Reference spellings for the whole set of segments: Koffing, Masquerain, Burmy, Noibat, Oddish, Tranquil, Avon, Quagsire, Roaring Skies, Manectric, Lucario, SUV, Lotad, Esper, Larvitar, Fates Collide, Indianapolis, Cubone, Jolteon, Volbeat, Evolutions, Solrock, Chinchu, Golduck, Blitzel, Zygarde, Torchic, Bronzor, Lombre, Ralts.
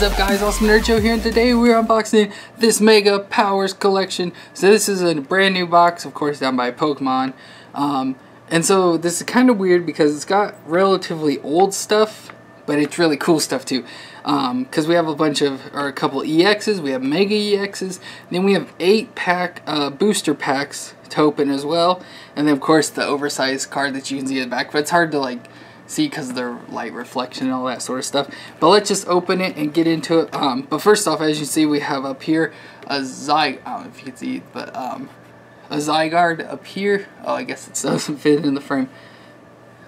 What is up guys, awesome nerd show here, and today we're unboxing this Mega Powers collection. So this is a brand new box, of course done by Pokemon, and so this is kind of weird because it's got relatively old stuff, but it's really cool stuff too, because we have a couple EXs, we have Mega EXs, then we have 8-pack booster packs to open as well, and then of course the oversized card that you can see in the back, but it's hard to like see because of their light reflection and all that sort of stuff. But let's just open it and get into it. But first off, as you see, we have up here a Zygarde. I don't know if you can see, but a Zygarde up here. Oh, I guess it doesn't fit in the frame.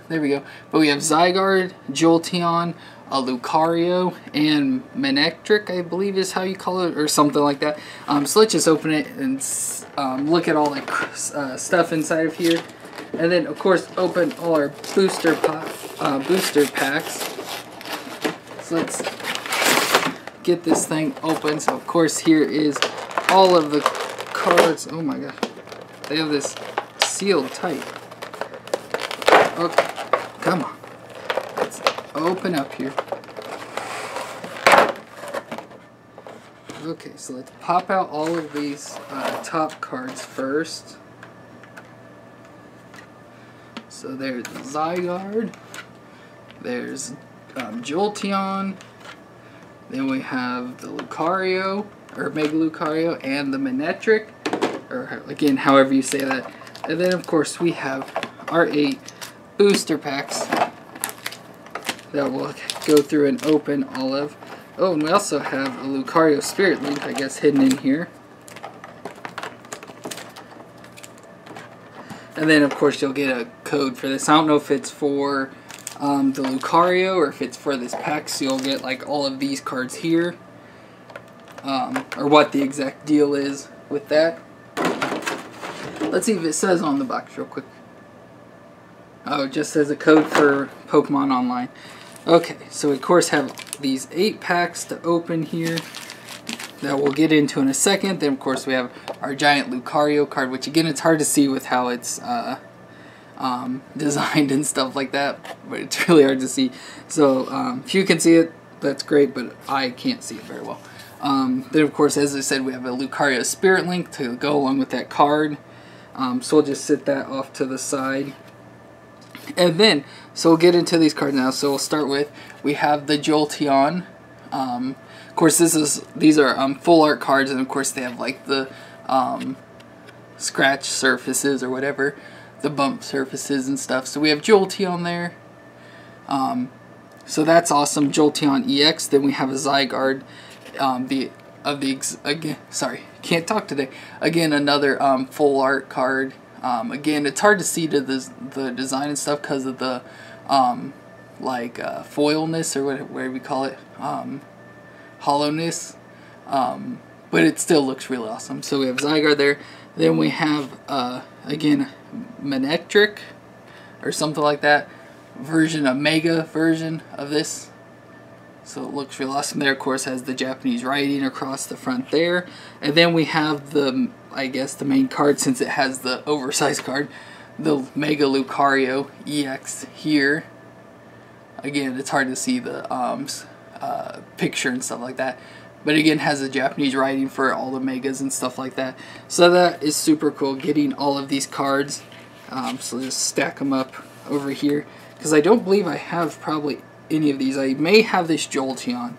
There we go. But we have Zygarde, Jolteon, a Lucario, and Manectric, I believe is how you call it, or something like that. So let's just open it and look at all the stuff inside of here. And then, of course, open all our booster packs. So let's get this thing open. So, of course, here is all of the cards. Oh, my gosh. They have this sealed tight. Okay. Come on. Let's open up here. Okay, so let's pop out all of these top cards first. So there's Zygarde, there's Jolteon, then we have the Lucario, or Mega Lucario, and the Manectric, or again, however you say that. And then, of course, we have our 8 booster packs that we'll go through and open all of. Oh, and we also have a Lucario Spirit Link, I guess, hidden in here. And then, of course, you'll get a code for this. I don't know if it's for the Lucario or if it's for this pack, so you'll get like all of these cards here, or what the exact deal is with that. Let's see if it says on the box real quick. Oh, it just says a code for Pokemon Online. Okay, so we, of course, have these 8 packs to open here that we'll get into in a second. Then, of course, we have our giant Lucario card, which, again, it's hard to see with how it's designed and stuff like that, but it's really hard to see. So, if you can see it, that's great, but I can't see it very well. Then, of course, as I said, we have a Lucario Spirit Link to go along with that card. So we'll just sit that off to the side. And then, so we'll get into these cards now. So we'll start with, we have the Jolteon. Of course, these are full art cards, and of course they have like the scratch surfaces or whatever, the bump surfaces and stuff. So we have Jolteon there, so that's awesome. Jolteon EX. Then we have a Zygarde, Again, another full art card. Again, it's hard to see to the design and stuff because of the foilness or whatever we call it. Hollowness, but it still looks really awesome. So we have Zygarde there, then we have again Manectric or something like that, a mega version of this, so it looks real awesome there. Of course, has the Japanese writing across the front there, and then we have the, I guess, the main card, since it has the oversized card, the Mega Lucario EX here. Again, it's hard to see the picture and stuff like that, but again has a Japanese writing for all the megas and stuff like that, so that is super cool getting all of these cards. So just stack them up over here, because I don't believe I have probably any of these. I may have this Jolteon,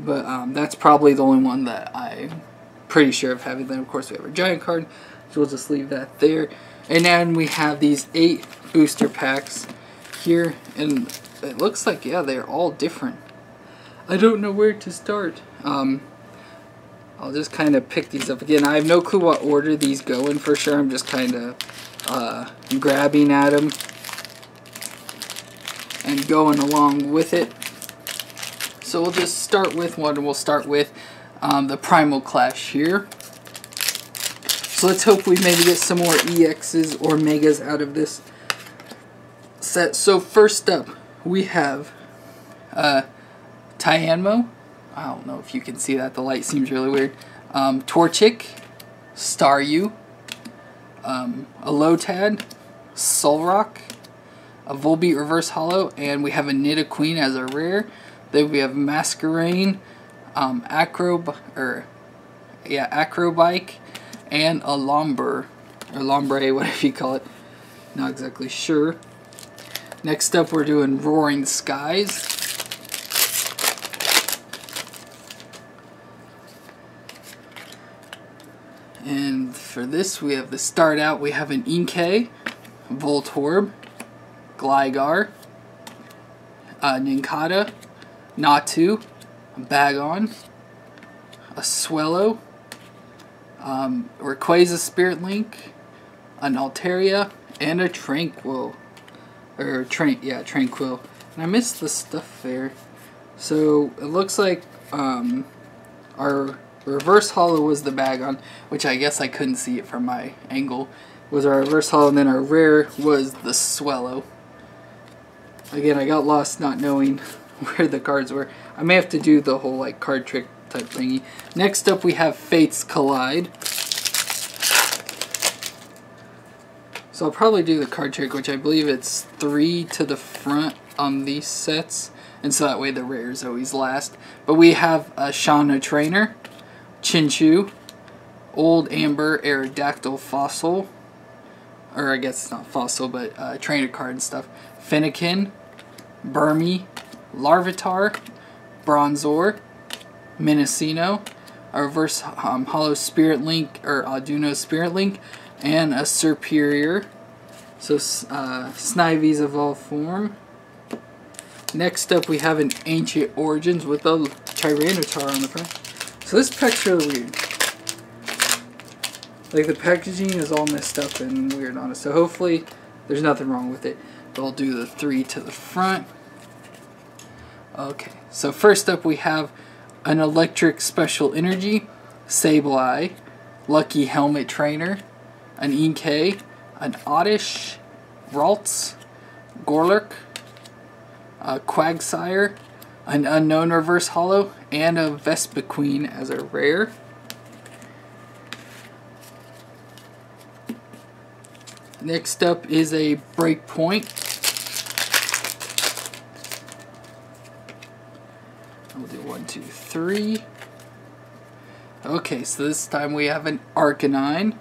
but that's probably the only one that I'm pretty sure of having. Then of course we have our giant card, so we'll just leave that there, and then we have these 8 booster packs here, and it looks like, yeah, they're all different. I don't know where to start. I'll just kind of pick these up. Again, I have no clue what order these go in for sure. I'm just kind of grabbing at them and going along with it. So we'll just start with one, and we'll start with the Primal Clash here. So let's hope we maybe get some more EXs or Megas out of this set. So first up, we have Tyanmo, I don't know if you can see that, the light seems really weird, Torchic, Staryu, a Lotad, Solrock, a Volbeat Reverse Hollow, and we have a Nidoking as a rare. Then we have Masquerain, Acrobike, and a Lombre, or Lombre, whatever you call it. Not exactly sure. Next up, we're doing Roaring Skies. And for this, we have the start out. We have an Inkay, Voltorb, Gligar, Nincada, Natu, Bagon, a Swellow, Rayquaza Spirit Link, an Altaria, and a Tranquil. Tranquil. And I missed the stuff there. So it looks like our reverse holo was the Bagon, which I guess I couldn't see it from my angle. Was our reverse holo, and then our rare was the Swellow. Again, I got lost not knowing where the cards were. I may have to do the whole like card trick type thingy. Next up, we have Fates Collide. So I'll probably do the card trick, which I believe it's 3 to the front on these sets, and so that way the rare is always last. But we have a Shauna Trainer, Chinchu, Old Amber Aerodactyl Fossil, or I guess it's not Fossil, but Trainer card and stuff, Fennekin, Burmy, Larvitar, Bronzor, Minccino, a reverse Hollow Spirit Link, or Articuno Spirit Link, and a Serperior. So Snivy's evolved form. Next up, we have an Ancient Origins with a Tyranitar on the front. So this pack's really weird. Like, the packaging is all messed up and weird on it. So hopefully there's nothing wrong with it. But I'll do the 3 to the front. Okay, so first up we have an Electric Special Energy, Sableye, Lucky Helmet Trainer, an Inkay, an Oddish, Ralts, Gorlurk, a Quagsire, an unknown reverse holo, and a Vespiquen as a rare. Next up is a Breakpoint. We'll do 1, 2, 3. Okay, so this time we have an Arcanine,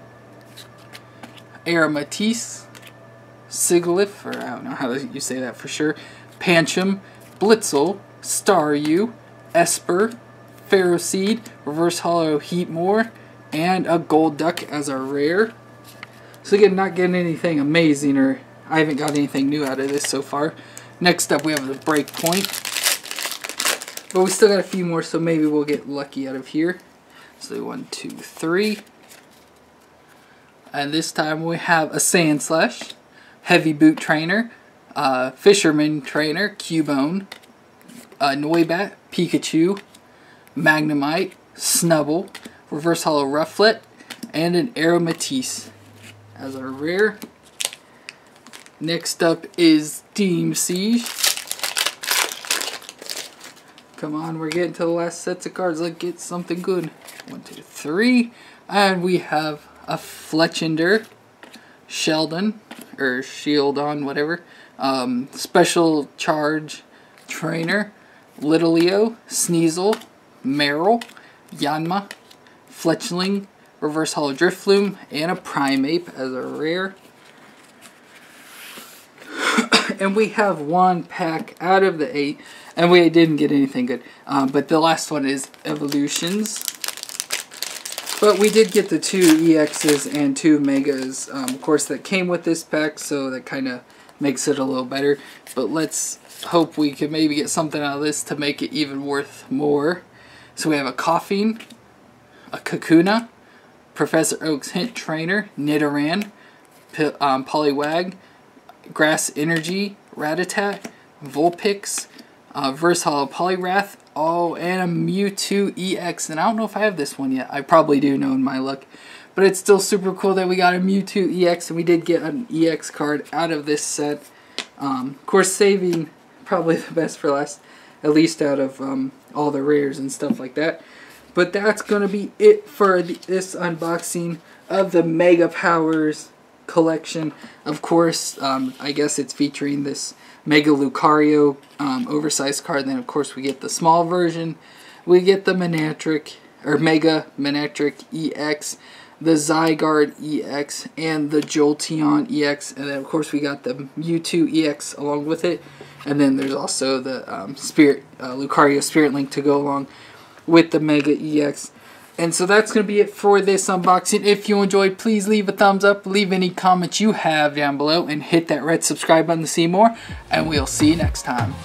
Aromatisse, Sigilyph, or I don't know how you say that for sure, Pancham, Blitzel, Staryu, Esper, Ferroseed, reverse holo Heatmore, and a Golduck as a rare. So again, not getting anything amazing, or I haven't got anything new out of this so far. Next up we have the Breakpoint. But we still got a few more, so maybe we'll get lucky out of here. So 1, 2, 3. And this time we have a Sandslash, Heavy Boot Trainer, Fisherman Trainer, Cubone, Noibat, Pikachu, Magnemite, Snubble, reverse holo Rufflet, and an Aromatisse as our rare. Next up is Steam Siege. Come on, we're getting to the last sets of cards. Let's get something good. 1, 2, 3. And we have a Fletchender, Sheldon, or Shieldon, whatever, Special Charge Trainer, Litleo, Sneasel, Meryl, Yanma, Fletchling, reverse holo Drifloom, and a Primeape as a rare. And we have one pack out of the 8, and we didn't get anything good. But the last one is Evolutions. But we did get the 2 EXs and 2 Megas, of course, that came with this pack, so that kind of makes it a little better. But let's hope we can maybe get something out of this to make it even worth more. So we have a Koffing, a Kakuna, Professor Oak's Hint Trainer, Nidoran, Poliwag, Grass Energy, Rattata, Vulpix, Reverse Holo Poliwrath, oh, and a Mewtwo EX. And I don't know if I have this one yet. I probably do, knowing my luck. But it's still super cool that we got a Mewtwo EX, and we did get an EX card out of this set. Of course, saving probably the best for last, at least out of all the rares and stuff like that. But that's going to be it for this unboxing of the Mega Powers collection. Of course, I guess it's featuring this Mega Lucario oversized card. And then, of course, we get the small version. We get the Manectric, or Mega Manectric EX, the Zygarde EX, and the Jolteon EX, and then of course we got the Mewtwo EX along with it, and then there's also the Lucario Spirit Link to go along with the Mega EX. And so that's going to be it for this unboxing. If you enjoyed, please leave a thumbs up, leave any comments you have down below, and hit that red subscribe button to see more, and we'll see you next time.